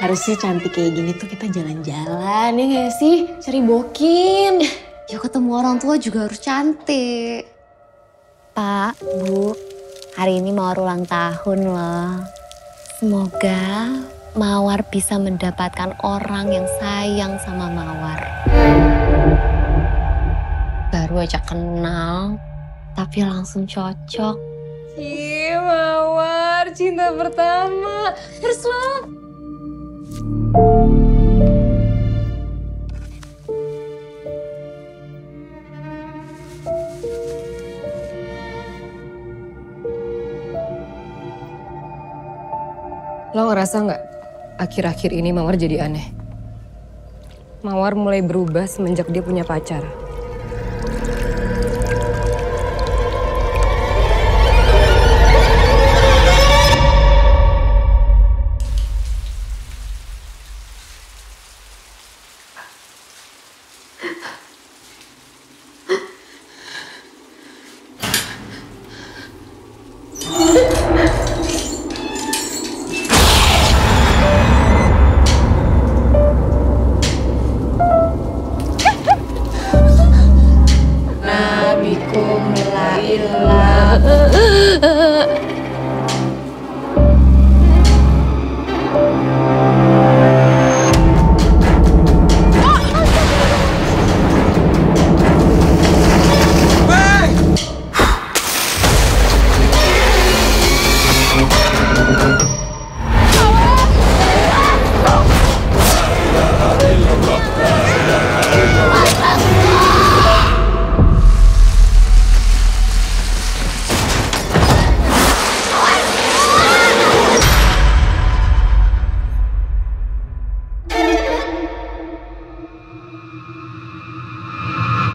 Harusnya cantik kayak gini tuh kita jalan-jalan ya gak sih? Cari bokin. Ya ketemu orang tua juga harus cantik. Pak, Bu, hari ini Mawar ulang tahun loh. Semoga Mawar bisa mendapatkan orang yang sayang sama Mawar. Baru aja kenal, tapi langsung cocok. Cie, Mawar, cinta pertama. Terus lo? Lo ngerasa nggak akhir-akhir ini Mawar jadi aneh? Mawar mulai berubah semenjak dia punya pacar.